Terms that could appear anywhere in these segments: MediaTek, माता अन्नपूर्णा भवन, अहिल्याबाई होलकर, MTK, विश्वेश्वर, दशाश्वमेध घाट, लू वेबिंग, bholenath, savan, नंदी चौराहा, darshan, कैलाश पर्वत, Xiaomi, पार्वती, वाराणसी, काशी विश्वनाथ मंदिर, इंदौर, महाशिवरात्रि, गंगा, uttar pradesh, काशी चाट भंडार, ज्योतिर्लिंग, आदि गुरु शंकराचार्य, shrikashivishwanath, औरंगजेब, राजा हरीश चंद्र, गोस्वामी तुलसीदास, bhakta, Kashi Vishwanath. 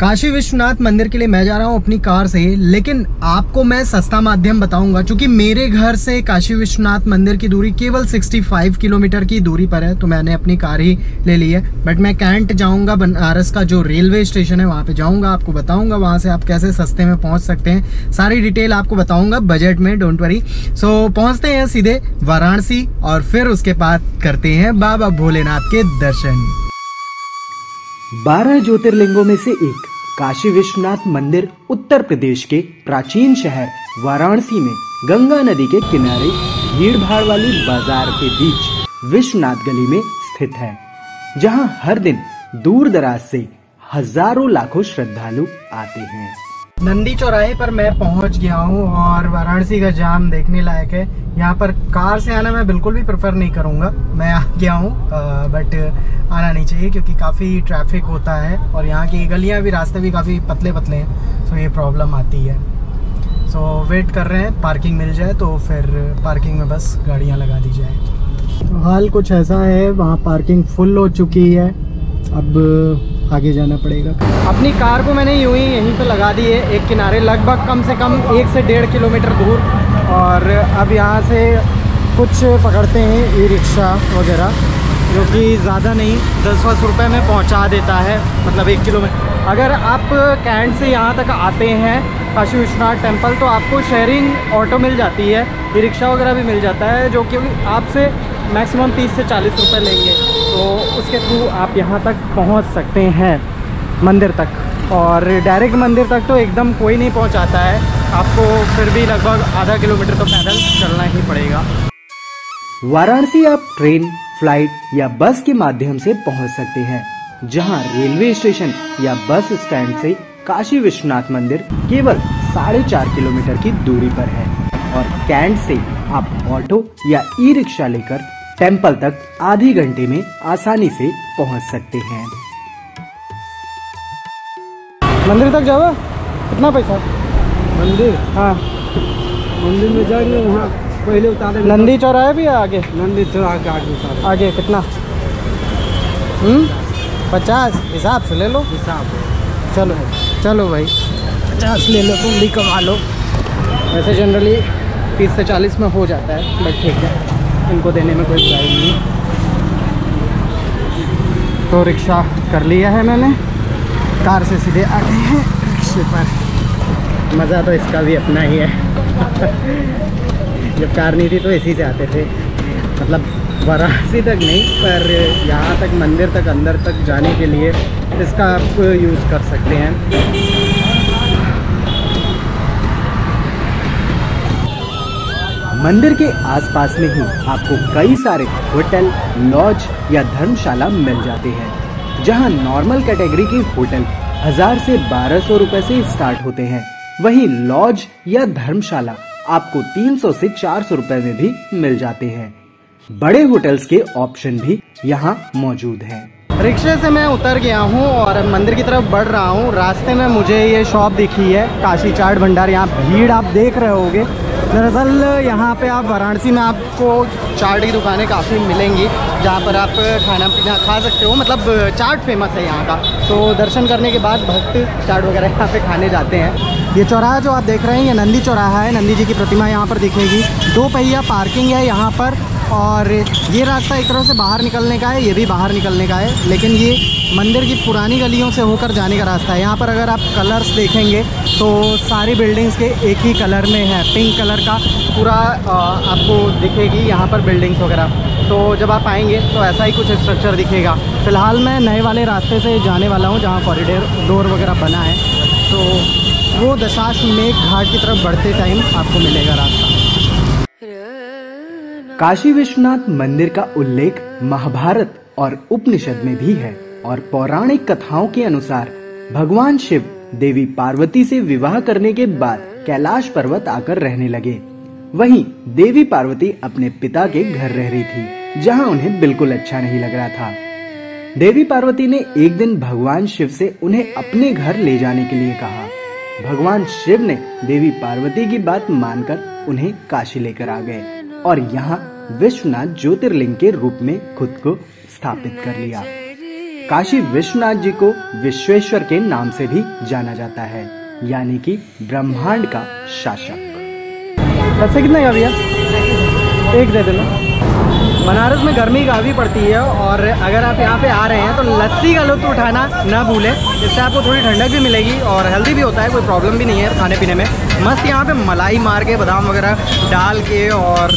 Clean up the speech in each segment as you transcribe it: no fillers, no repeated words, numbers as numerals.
काशी विश्वनाथ मंदिर के लिए मैं जा रहा हूँ अपनी कार से, लेकिन आपको मैं सस्ता माध्यम बताऊंगा क्योंकि मेरे घर से काशी विश्वनाथ मंदिर की दूरी केवल 65 किलोमीटर की दूरी पर है, तो मैंने अपनी कार ही ले ली है। बट मैं कैंट जाऊंगा, बनारस का जो रेलवे स्टेशन है वहाँ पे जाऊंगा, आपको बताऊंगा वहाँ से आप कैसे सस्ते में पहुँच सकते हैं, सारी डिटेल आपको बताऊँगा बजट में, डोंट वरी। सो पहुँचते हैं सीधे वाराणसी और फिर उसके बाद करते हैं बाबा भोलेनाथ के दर्शन। 12 ज्योतिर्लिंगों में से एक काशी विश्वनाथ मंदिर उत्तर प्रदेश के प्राचीन शहर वाराणसी में गंगा नदी के किनारे भीड़ भाड़ वाली बाजार के बीच विश्वनाथ गली में स्थित है, जहां हर दिन दूर दराज से हजारों लाखों श्रद्धालु आते हैं। नंदी चौराहे पर मैं पहुंच गया हूं और वाराणसी का जाम देखने लायक है। यहाँ पर कार से आना मैं बिल्कुल भी प्रेफर नहीं करूंगा। मैं आ गया हूं बट आना नहीं चाहिए क्योंकि काफ़ी ट्रैफिक होता है और यहाँ की गलियाँ भी, रास्ते भी काफ़ी पतले पतले हैं, सो ये प्रॉब्लम आती है। सो वेट कर रहे हैं पार्किंग मिल जाए, तो फिर पार्किंग में बस गाड़ियाँ लगा दी जाए। तो हाल कुछ ऐसा है, वहाँ पार्किंग फुल हो चुकी है, अब आगे जाना पड़ेगा। अपनी कार को मैंने यूं ही यहीं पे लगा दी है एक किनारे, लगभग कम से कम 1 से 1.5 किलोमीटर दूर। और अब यहाँ से कुछ पकड़ते हैं ई रिक्शा वगैरह, जो कि ज़्यादा नहीं 10-20 रुपये में पहुँचा देता है, मतलब 1 किलोमीटर। अगर आप कैंट से यहाँ तक आते हैं काशी विश्वनाथ टेम्पल, तो आपको शेयरिंग ऑटो मिल जाती है, ई रिक्शा वगैरह भी मिल जाता है, जो कि आपसे मैक्सिमम 30 से 40 रुपये लेंगे। तो उसके थ्रू आप यहाँ तक पहुँच सकते हैं मंदिर तक, और डायरेक्ट मंदिर तक तो एकदम कोई नहीं पहुँचाता है, आपको फिर भी लगभग आधा किलोमीटर तो पैदल चलना ही पड़ेगा। वाराणसी आप ट्रेन, फ्लाइट या बस के माध्यम से पहुँच सकते हैं, जहाँ रेलवे स्टेशन या बस स्टैंड से काशी विश्वनाथ मंदिर केवल 4.5 किलोमीटर की दूरी पर है। और कैंट से आप ऑटो या ई रिक्शा लेकर टेम्पल तक आधे घंटे में आसानी से पहुंच सकते हैं। मंदिर तक जाओ कितना पैसा? मंदिर, हाँ मंदिर में जाएंगे, वहाँ पहले उतारे नंदी चौराहे भी आगे, नंदी चौराहे के आगे आगे कितना? 50 हिसाब से ले लो, हिसाब चलो चलो भाई 50 ले लो, तुम भी कमा लो। वैसे जनरली 30 से 40 में हो जाता है, बट ठीक है, इनको देने में कोई बुराई नहीं। तो रिक्शा कर लिया है मैंने, कार से सीधे आ गए हैं रिक्शे पर। मज़ा तो इसका भी अपना ही है। जब कार नहीं थी तो इसी से आते थे, मतलब वाराणसी तक नहीं, पर यहाँ तक मंदिर तक अंदर तक जाने के लिए इसका आप यूज़ कर सकते हैं। मंदिर के आसपास में ही आपको कई सारे होटल, लॉज या धर्मशाला मिल जाते हैं, जहां नॉर्मल कैटेगरी के होटल 1000 से 1200 रुपए से स्टार्ट होते हैं, वहीं लॉज या धर्मशाला आपको 300 से 400 रुपए में भी मिल जाते हैं। बड़े होटल्स के ऑप्शन भी यहां मौजूद हैं। रिक्शे से मैं उतर गया हूं और मंदिर की तरफ बढ़ रहा हूं। रास्ते में मुझे ये शॉप दिखी है, काशी चाट भंडार। यहाँ भीड़ आप देख रहे होगे। दरअसल यहाँ पे आप वाराणसी में आपको चाट की दुकानें काफ़ी मिलेंगी, जहाँ पर आप खाना पीना खा सकते हो, मतलब चाट फेमस है यहाँ का। तो दर्शन करने के बाद भक्त चाट वगैरह यहाँ पे खाने जाते हैं। ये चौराहा जो आप देख रहे हैं ये नंदी चौराहा है, नंदी जी की प्रतिमा यहाँ पर दिखेगी। 2 पहिया पार्किंग है यहाँ पर, और ये रास्ता एक तरह से बाहर निकलने का है, ये भी बाहर निकलने का है, लेकिन ये मंदिर की पुरानी गलियों से होकर जाने का रास्ता है। यहाँ पर अगर आप कलर्स देखेंगे तो सारी बिल्डिंग्स के एक ही कलर में है, पिंक कलर का पूरा आपको दिखेगी यहाँ पर बिल्डिंग्स वगैरह। तो जब आप आएंगे तो ऐसा ही कुछ स्ट्रक्चर दिखेगा। फ़िलहाल मैं नए वाले रास्ते से जाने वाला हूँ, जहाँ कॉरिडोर वगैरह बना है, तो वो दशाश्वमेध घाट की तरफ बढ़ते टाइम आपको मिलेगा रास्ता। काशी विश्वनाथ मंदिर का उल्लेख महाभारत और उपनिषद में भी है, और पौराणिक कथाओं के अनुसार भगवान शिव देवी पार्वती से विवाह करने के बाद कैलाश पर्वत आकर रहने लगे। वहीं देवी पार्वती अपने पिता के घर रह रही थी, जहां उन्हें बिल्कुल अच्छा नहीं लग रहा था। देवी पार्वती ने एक दिन भगवान शिव से उन्हें अपने घर ले जाने के लिए कहा। भगवान शिव ने देवी पार्वती की बात मानकर उन्हें काशी लेकर आ गए और यहाँ विश्वनाथ ज्योतिर्लिंग के रूप में खुद को स्थापित कर लिया। काशी विश्वनाथ जी को विश्वेश्वर के नाम से भी जाना जाता है, यानी कि ब्रह्मांड का शासक। पैसे कितना का भैया? एक दे देना। बनारस में गर्मी काफ़ी पड़ती है और अगर आप यहाँ पे आ रहे हैं तो लस्सी का लुत्फ उठाना ना भूलें, इससे आपको थोड़ी ठंडक भी मिलेगी और हेल्दी भी होता है, कोई प्रॉब्लम भी नहीं है खाने पीने में। मस्त यहाँ पे मलाई मार के, बादाम वगैरह डाल के और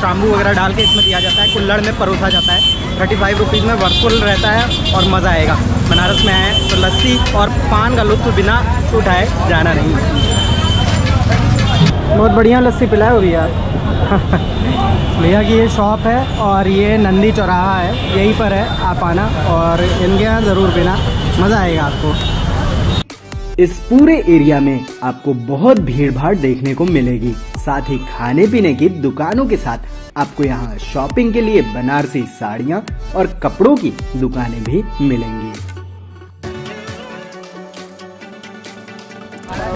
शाम्बू वगैरह डाल के इसमें दिया जाता है, कुल्लड़ में परोसा जाता है। 35 रुपीज़ में वर्कफुल रहता है और मज़ा आएगा। बनारस में आएँ तो लस्सी और पान का लुत्फ बिना उठाए जाना नहीं। बहुत बढ़िया लस्सी पिलाए हो भैया। भैया की ये शॉप है और ये नंदी चौराहा है, यहीं पर है, आप आना और इनके यहाँ ज़रूर पीना, मज़ा आएगा आपको। इस पूरे एरिया में आपको बहुत भीड़ भाड़ देखने को मिलेगी, साथ ही खाने पीने की दुकानों के साथ आपको यहाँ शॉपिंग के लिए बनारसी साड़ियाँ और कपड़ों की दुकानें भी मिलेंगी।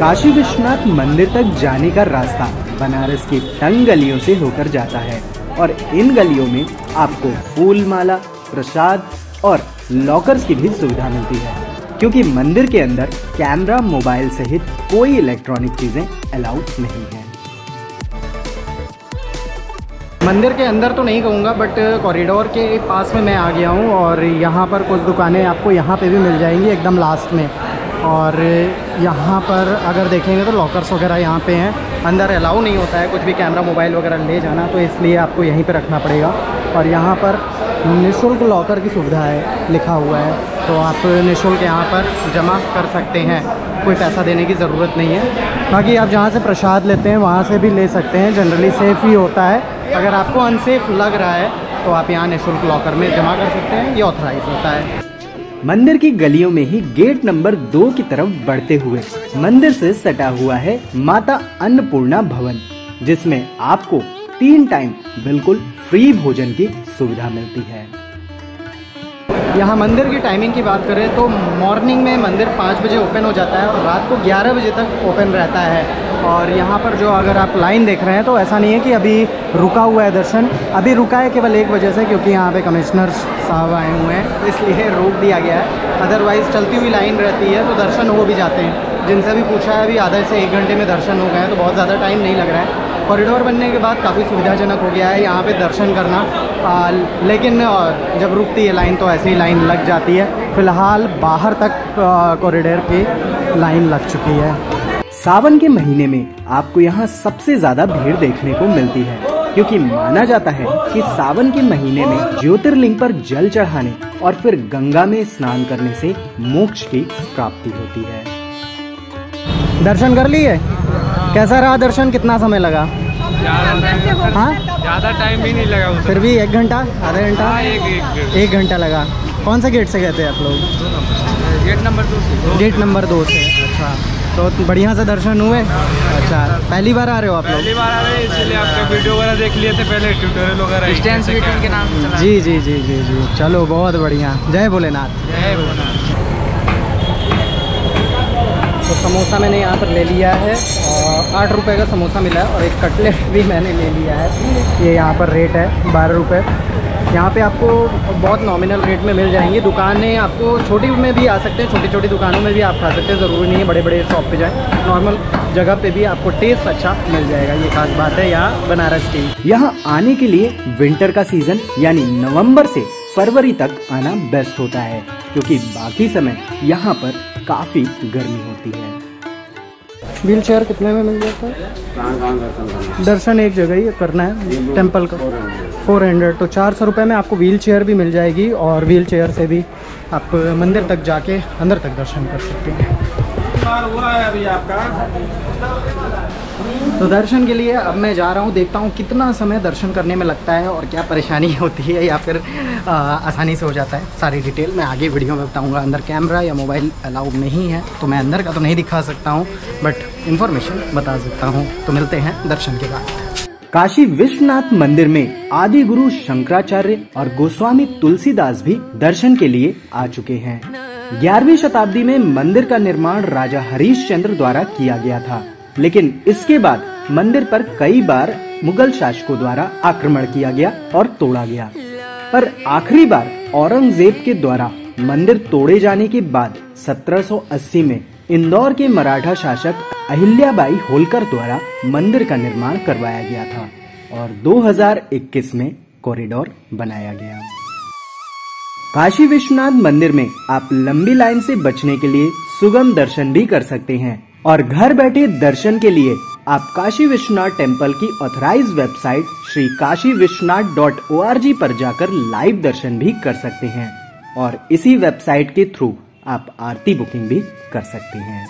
काशी विश्वनाथ मंदिर तक जाने का रास्ता बनारस की तंग गलियों से होकर जाता है और इन गलियों में आपको फूलमाला, प्रसाद और लॉकर्स की भी सुविधा मिलती है, क्योंकि मंदिर के अंदर कैमरा, मोबाइल सहित कोई इलेक्ट्रॉनिक चीजें अलाउड नहीं है। मंदिर के अंदर तो नहीं कहूँगा, बट कॉरिडोर के पास में मैं आ गया हूँ और यहाँ पर कुछ दुकानें आपको यहाँ पे भी मिल जाएंगी एकदम लास्ट में। और यहाँ पर अगर देखेंगे तो लॉकर्स वगैरह यहाँ पे हैं, अंदर अलाउ नहीं होता है कुछ भी कैमरा, मोबाइल वगैरह ले जाना, तो इसलिए आपको यहीं पे रखना पड़ेगा। और यहाँ पर निःशुल्क लॉकर की सुविधा है लिखा हुआ है, तो आप निःशुल्क यहाँ पर जमा कर सकते हैं, कोई पैसा देने की ज़रूरत नहीं है। बाकी आप जहाँ से प्रसाद लेते हैं वहाँ से भी ले सकते हैं, जनरली सेफ़ ही होता है। अगर आपको अनसेफ़ लग रहा है तो आप यहाँ निःशुल्क लॉकर में जमा कर सकते हैं, ये ऑथराइज होता है। मंदिर की गलियों में ही गेट नंबर 2 की तरफ बढ़ते हुए मंदिर से सटा हुआ है माता अन्नपूर्णा भवन, जिसमें आपको 3 टाइम बिल्कुल फ्री भोजन की सुविधा मिलती है। यहाँ मंदिर की टाइमिंग की बात करें तो मॉर्निंग में मंदिर 5 बजे ओपन हो जाता है और रात को 11 बजे तक ओपन रहता है। और यहाँ पर जो अगर आप लाइन देख रहे हैं तो ऐसा नहीं है कि अभी रुका हुआ है दर्शन, अभी रुका है केवल 1 वजह से, क्योंकि यहाँ पे कमिश्नर साहब आए हुए हैं इसलिए रोक दिया गया है। अदरवाइज़ चलती हुई लाइन रहती है तो दर्शन हो भी जाते हैं। जिनसे भी पूछा है अभी आधा से 1 घंटे में दर्शन हो गए हैं, तो बहुत ज़्यादा टाइम नहीं लग रहा है। कॉरिडोर बनने के बाद काफ़ी सुविधाजनक हो गया है यहाँ पे दर्शन करना, लेकिन जब रुकती है लाइन तो ऐसे ही लाइन लग जाती है। फ़िलहाल बाहर तक कॉरिडोर की लाइन लग चुकी है। सावन के महीने में आपको यहाँ सबसे ज़्यादा भीड़ देखने को मिलती है, क्योंकि माना जाता है कि सावन के महीने में ज्योतिर्लिंग पर जल चढ़ाने और फिर गंगा में स्नान करने से मोक्ष की प्राप्ति होती है। दर्शन कर लिए? कैसा रहा दर्शन? कितना समय लगा? हाँ, ज़्यादा टाइम भी नहीं लगा, फिर भी 1 घंटा, आधा घंटा, 1 घंटा लगा। कौन से गेट से गए थे आप लोग? गेट नंबर 2 से। अच्छा, तो बढ़िया से दर्शन हुए। अच्छा, पहली बार आ रहे हो आप लोग? पहली बार आ रहे हैं, इसलिए आपके वीडियो वगैरह देख लिए थे पहले, ट्यूटोरियल वगैरह डिस्टेंस मीटिंग के नाम से। जी, चलो बहुत बढ़िया। जय भोलेनाथ। जय भोलेनाथ। तो समोसा मैंने यहाँ पर ले लिया है और 8 रुपये का समोसा मिला है, और एक कटलेट भी मैंने ले लिया है, ये यहाँ पर रेट है 12 रुपये। यहाँ पे आपको बहुत नॉमिनल रेट में मिल जाएंगी दुकानें, आपको छोटी में भी आ सकते हैं, छोटी छोटी दुकानों में भी आप खा सकते हैं, ज़रूरी नहीं है बड़े बड़े शॉप पे जाएं, नॉर्मल जगह पे भी आपको टेस्ट अच्छा मिल जाएगा, ये खास बात है यहाँ बनारस की। यहाँ आने के लिए विंटर का सीज़न यानी नवम्बर से फरवरी तक आना बेस्ट होता है, क्योंकि बाकी समय यहाँ पर काफ़ी गर्मी होती है। व्हील चेयर कितने में मिल जाता है? दर्शन एक जगह ही करना है टेंपल का, 400, तो 400 रुपये में आपको व्हील चेयर भी मिल जाएगी और व्हील चेयर से भी आप मंदिर तक जाके अंदर तक दर्शन कर सकते हैं। तो दर्शन के लिए अब मैं जा रहा हूँ, देखता हूँ कितना समय दर्शन करने में लगता है और क्या परेशानी होती है या फिर आसानी से हो जाता है। सारी डिटेल मैं आगे वीडियो में बताऊँगा। अंदर कैमरा या मोबाइल अलाउड नहीं है तो मैं अंदर का तो नहीं दिखा सकता हूँ, बट इन्फॉर्मेशन बता सकता हूँ। तो मिलते हैं दर्शन के बाद। काशी विश्वनाथ मंदिर में आदि गुरु शंकराचार्य और गोस्वामी तुलसीदास भी दर्शन के लिए आ चुके हैं। 11वीं शताब्दी में मंदिर का निर्माण राजा हरीश चंद्र द्वारा किया गया था, लेकिन इसके बाद मंदिर पर कई बार मुगल शासकों द्वारा आक्रमण किया गया और तोड़ा गया, पर आखिरी बार औरंगजेब के द्वारा मंदिर तोड़े जाने के बाद 1780 में इंदौर के मराठा शासक अहिल्याबाई होलकर द्वारा मंदिर का निर्माण करवाया गया था और 2021 में कॉरिडोर बनाया गया। काशी विश्वनाथ मंदिर में आप लंबी लाइन से बचने के लिए सुगम दर्शन भी कर सकते हैं और घर बैठे दर्शन के लिए आप काशी विश्वनाथ टेम्पल की authorise website Shri Kashi Vishwanath .org पर जाकर लाइव दर्शन भी कर सकते हैं और इसी वेबसाइट के थ्रू आप आरती बुकिंग भी कर सकते हैं।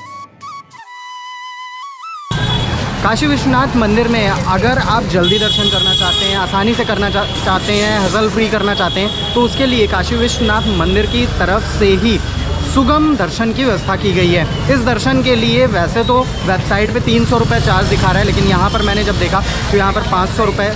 काशी विश्वनाथ मंदिर में अगर आप जल्दी दर्शन करना चाहते हैं, आसानी से करना चाहते हैं, हसल फ्री करना चाहते हैं, तो उसके लिए काशी विश्वनाथ मंदिर की तरफ से ही सुगम दर्शन की व्यवस्था की गई है। इस दर्शन के लिए वैसे तो वेबसाइट पे 300 रुपये चार्ज दिखा रहा है, लेकिन यहाँ पर मैंने जब देखा तो यहाँ पर 500 रुपये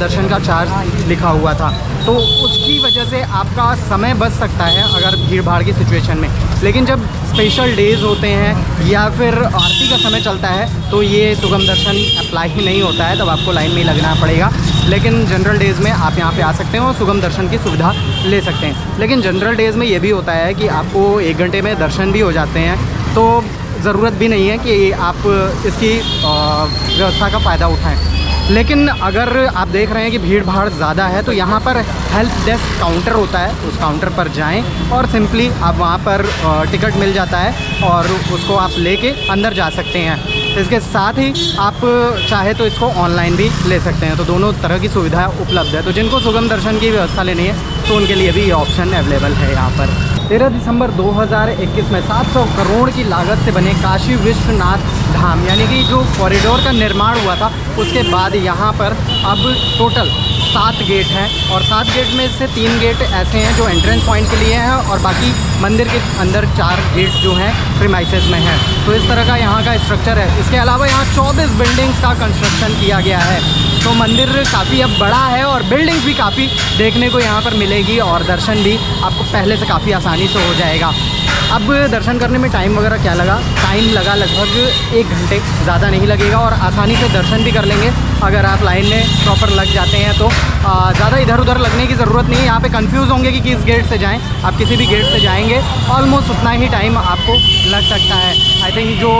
दर्शन का चार्ज लिखा हुआ था, तो उसकी वजह से आपका समय बच सकता है अगर भीड़ भाड़ की सिचुएशन में। लेकिन जब स्पेशल डेज़ होते हैं या फिर आरती का समय चलता है तो ये सुगम दर्शन अप्लाई ही नहीं होता है, तब आपको लाइन में लगना पड़ेगा। लेकिन जनरल डेज़ में आप यहाँ पे आ सकते हैं और सुगम दर्शन की सुविधा ले सकते हैं। लेकिन जनरल डेज़ में ये भी होता है कि आपको 1 घंटे में दर्शन भी हो जाते हैं, तो ज़रूरत भी नहीं है कि आप इसकी व्यवस्था का फ़ायदा उठाएं। लेकिन अगर आप देख रहे हैं कि भीड़ भाड़ ज़्यादा है तो यहाँ पर हेल्प डेस्क काउंटर होता है, उस काउंटर पर जाएं और सिंपली आप वहाँ पर टिकट मिल जाता है और उसको आप लेके अंदर जा सकते हैं। इसके साथ ही आप चाहे तो इसको ऑनलाइन भी ले सकते हैं, तो दोनों तरह की सुविधाएं उपलब्ध है। तो जिनको सुगम दर्शन की व्यवस्था लेनी है तो उनके लिए भी ये ऑप्शन अवेलेबल है। यहाँ पर 13 दिसंबर 2021 में 700 करोड़ की लागत से बने काशी विश्वनाथ धाम यानी कि जो कॉरिडोर का निर्माण हुआ था उसके बाद यहाँ पर अब टोटल 7 गेट हैं और 7 गेट में से 3 गेट ऐसे हैं जो एंट्रेंस पॉइंट के लिए हैं और बाकी मंदिर के अंदर 4 गेट जो हैं प्रीमाइसेस में हैं। तो इस तरह का यहाँ का स्ट्रक्चर है। इसके अलावा यहाँ 24 बिल्डिंग्स का कंस्ट्रक्शन किया गया है, तो मंदिर काफ़ी अब बड़ा है और बिल्डिंग्स भी काफ़ी देखने को यहाँ पर मिलेगी और दर्शन भी आपको पहले से काफ़ी आसानी से हो जाएगा। अब दर्शन करने में टाइम वगैरह क्या लगा? टाइम लगा लगभग 1 घंटे, ज़्यादा नहीं लगेगा और आसानी से दर्शन भी कर लेंगे। अगर आप लाइन में प्रॉपर लग जाते हैं तो ज़्यादा इधर उधर लगने की ज़रूरत नहीं है। यहाँ पे कंफ्यूज होंगे कि किस गेट से जाएं, आप किसी भी गेट से जाएंगे ऑलमोस्ट उतना ही टाइम आपको लग सकता है। आई थिंक जो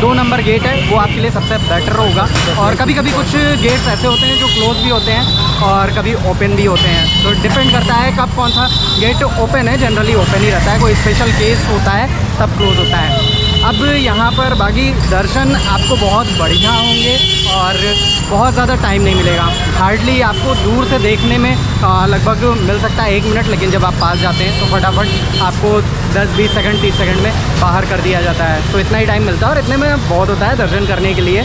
2 नंबर गेट है वो आपके लिए सबसे बेटर होगा और कभी कभी कुछ गेट्स ऐसे होते हैं जो क्लोज भी होते हैं और कभी ओपन भी होते हैं, तो डिपेंड करता है कब कौन सा गेट ओपन है। जनरली ओपन ही रहता है, कोई स्पेशल केस होता है तब क्लोज होता है। अब यहाँ पर बाकी दर्शन आपको बहुत बढ़िया होंगे और बहुत ज़्यादा टाइम नहीं मिलेगा। हार्डली आपको दूर से देखने में लगभग मिल सकता है 1 मिनट, लेकिन जब आप पास जाते हैं तो फटाफट आपको 10-20 सेकंड 30 सेकंड में बाहर कर दिया जाता है। तो इतना ही टाइम मिलता है और इतने में बहुत होता है दर्शन करने के लिए।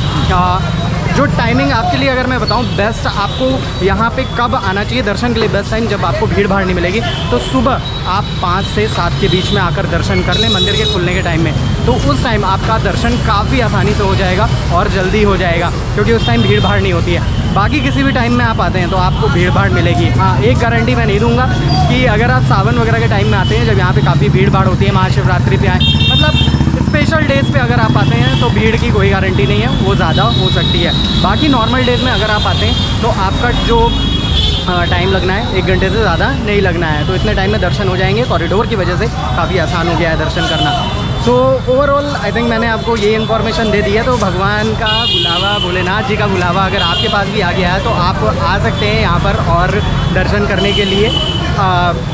जो टाइमिंग आपके लिए अगर मैं बताऊं बेस्ट आपको यहाँ पे कब आना चाहिए दर्शन के लिए, बेस्ट टाइम जब आपको भीड़ भाड़ नहीं मिलेगी तो सुबह आप 5 से 7 के बीच में आकर दर्शन कर लें मंदिर के खुलने के टाइम में, तो उस टाइम आपका दर्शन काफ़ी आसानी से हो जाएगा और जल्दी हो जाएगा क्योंकि उस टाइम भीड़ भाड़ नहीं होती है। बाकी किसी भी टाइम में आप आते हैं तो आपको भीड़ भाड़ मिलेगी। हाँ, एक गारंटी मैं नहीं दूँगा कि अगर आप सावन वगैरह के टाइम में आते हैं जब यहाँ पर काफ़ी भीड़ भाड़ होती है, महाशिवरात्रि पे आए, मतलब स्पेशल डेज़ पे अगर आप आते हैं तो भीड़ की कोई गारंटी नहीं है, वो ज़्यादा हो सकती है। बाकी नॉर्मल डेज़ में अगर आप आते हैं तो आपका जो टाइम लगना है 1 घंटे से ज़्यादा नहीं लगना है, तो इतने टाइम में दर्शन हो जाएंगे। कॉरिडोर की वजह से काफ़ी आसान हो गया है दर्शन करना। सो ओवरऑल आई थिंक मैंने आपको ये इन्फॉर्मेशन दे दी है। तो भगवान का बुलावा, भोलेनाथ जी का बुलावा अगर आपके पास भी आ गया है तो आप आ सकते हैं यहाँ पर और दर्शन करने के लिए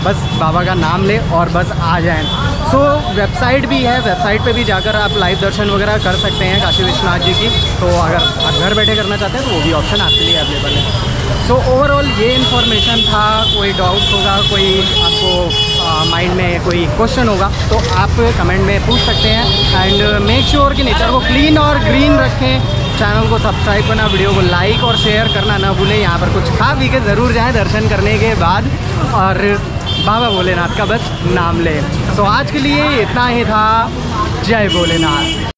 बस बाबा का नाम ले और बस आ जाएं। सो वेबसाइट भी है, वेबसाइट पे भी जाकर आप लाइव दर्शन वगैरह कर सकते हैं काशी विश्वनाथ जी की, तो अगर आप घर बैठे करना चाहते हैं तो वो भी ऑप्शन आपके लिए अवेलेबल है। सो ओवरऑल ये इन्फॉर्मेशन था। कोई डाउट होगा, कोई आपको माइंड में कोई क्वेश्चन होगा तो आप कमेंट में पूछ सकते हैं। एंड मेक श्योर कि नेचर को क्लीन और ग्रीन रखें। चैनल को सब्सक्राइब करना, वीडियो को लाइक और शेयर करना ना भूलें। यहाँ पर कुछ खा पी के ज़रूर जाएं दर्शन करने के बाद और बाबा भोलेनाथ का बस नाम लें। तो आज के लिए इतना ही था। जय भोलेनाथ।